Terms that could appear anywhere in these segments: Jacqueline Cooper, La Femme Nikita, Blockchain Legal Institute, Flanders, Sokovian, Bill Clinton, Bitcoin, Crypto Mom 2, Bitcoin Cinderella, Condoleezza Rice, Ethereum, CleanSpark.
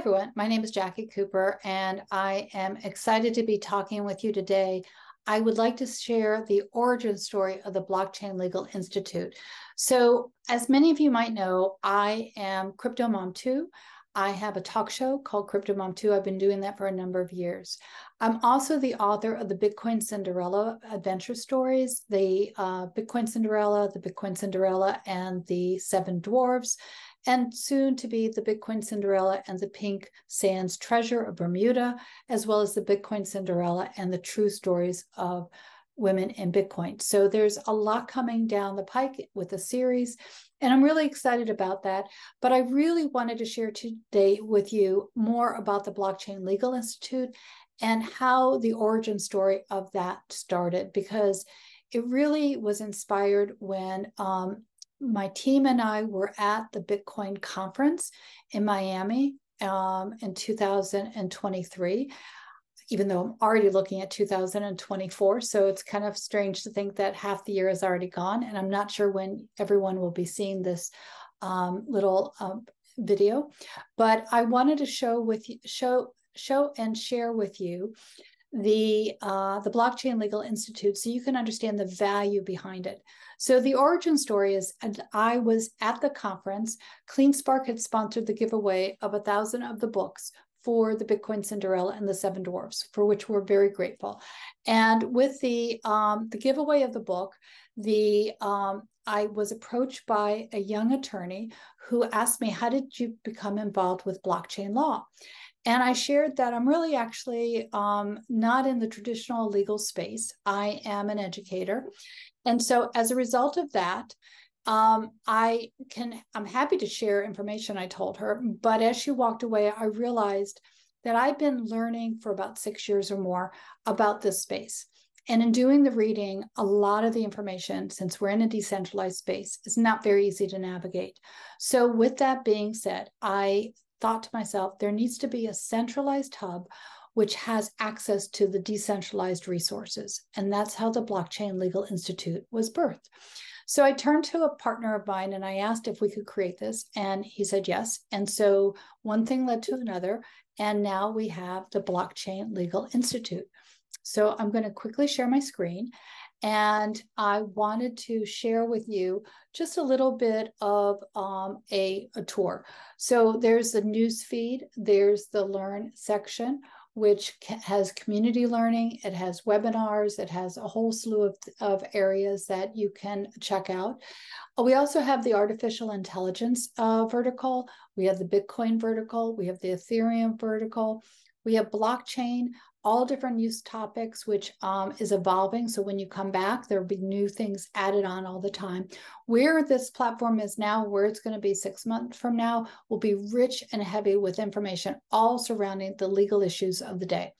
everyone, my name is Jackie Cooper, and I am excited to be talking with you today. I would like to share the origin story of the Blockchain Legal Institute. So as many of you might know, I am Crypto Mom 2. I have a talk show called Crypto Mom 2. I've been doing that for a number of years. I'm also the author of the Bitcoin Cinderella adventure stories, the Bitcoin Cinderella and the Seven Dwarves, and soon to be the Bitcoin Cinderella and the Pink Sands Treasure of Bermuda, as well as the Bitcoin Cinderella and the True Stories of Women in Bitcoin. So there's a lot coming down the pike with the series, and I'm really excited about that. But I really wanted to share today with you more about the Blockchain Legal Institute and how the origin story of that started, because it really was inspired when my team and I were at the Bitcoin conference in Miami in 2023, even though I'm already looking at 2024. So it's kind of strange to think that half the year is already gone. And I'm not sure when everyone will be seeing this little video, but I wanted to show and share with you the Blockchain Legal Institute so you can understand the value behind it. So the origin story is, and I was at the conference. CleanSpark had sponsored the giveaway of 1,000 of the books for the Bitcoin Cinderella and the Seven Dwarves, for which we're very grateful. And with the giveaway of the book, I was approached by a young attorney who asked me, how did you become involved with blockchain law? And I shared that I'm really actually not in the traditional legal space. I am an educator. And so as a result of that, I'm happy to share information, I told her. But as she walked away, I realized that I've been learning for about 6 years or more about this space. And in doing the reading, a lot of the information, since we're in a decentralized space, is not very easy to navigate. So with that being said, I thought to myself, there needs to be a centralized hub which has access to the decentralized resources. And that's how the Blockchain Legal Institute was birthed. So I turned to a partner of mine and I asked if we could create this, and he said yes. And so one thing led to another, and now we have the Blockchain Legal Institute. So I'm going to quickly share my screen, and I wanted to share with you just a little bit of a tour. So there's the news feed, there's the learn section, which has community learning, it has webinars, it has a whole slew of areas that you can check out. We also have the artificial intelligence vertical, we have the Bitcoin vertical, we have the Ethereum vertical, we have blockchain, all different use topics, which is evolving. So when you come back, there'll be new things added on all the time. Where this platform is now, where it's going to be 6 months from now, will be rich and heavy with information, all surrounding the legal issues of the day.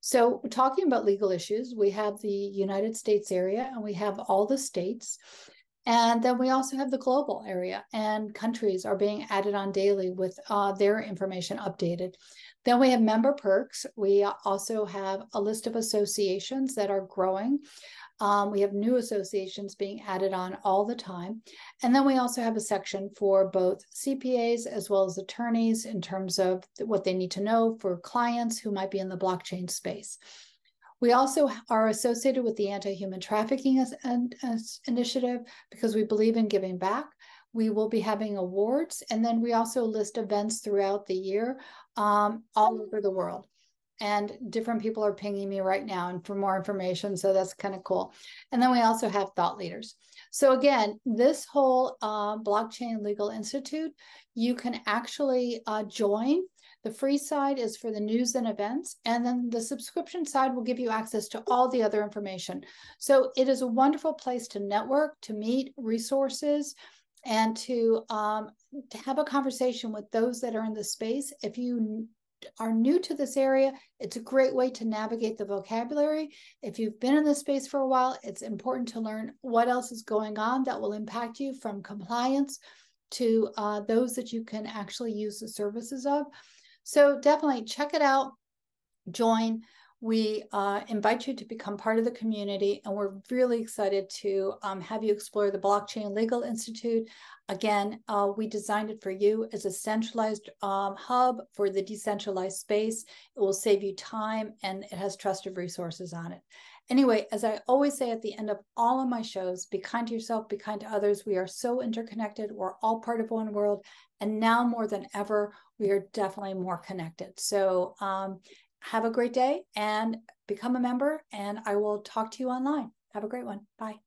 So talking about legal issues, we have the United States area, and we have all the states. And then we also have the global area, and countries are being added on daily with their information updated. Then we have member perks. We also have a list of associations that are growing. We have new associations being added on all the time. And then we also have a section for both CPAs as well as attorneys in terms of what they need to know for clients who might be in the blockchain space. We also are associated with the Anti-Human Trafficking Initiative because we believe in giving back. We will be having awards, and then we also list events throughout the year all over the world. And different people are pinging me right now and for more information, so that's kind of cool. And then we also have thought leaders. So again, this whole Blockchain Legal Institute, you can actually join. The free side is for the news and events, and then the subscription side will give you access to all the other information. So it is a wonderful place to network, to meet resources, and to have a conversation with those that are in the space. If you are new to this area, it's a great way to navigate the vocabulary. If you've been in this space for a while, it's important to learn what else is going on that will impact you, from compliance to those that you can actually use the services of. So definitely check it out, join. We invite you to become part of the community, and we're really excited to have you explore the Blockchain Legal Institute. Again, we designed it for you as a centralized hub for the decentralized space. It will save you time, and it has trusted resources on it. Anyway, as I always say at the end of all of my shows, be kind to yourself, be kind to others. We are so interconnected. We're all part of one world. And now more than ever, we are definitely more connected. So have a great day and become a member, and I will talk to you online. Have a great one. Bye.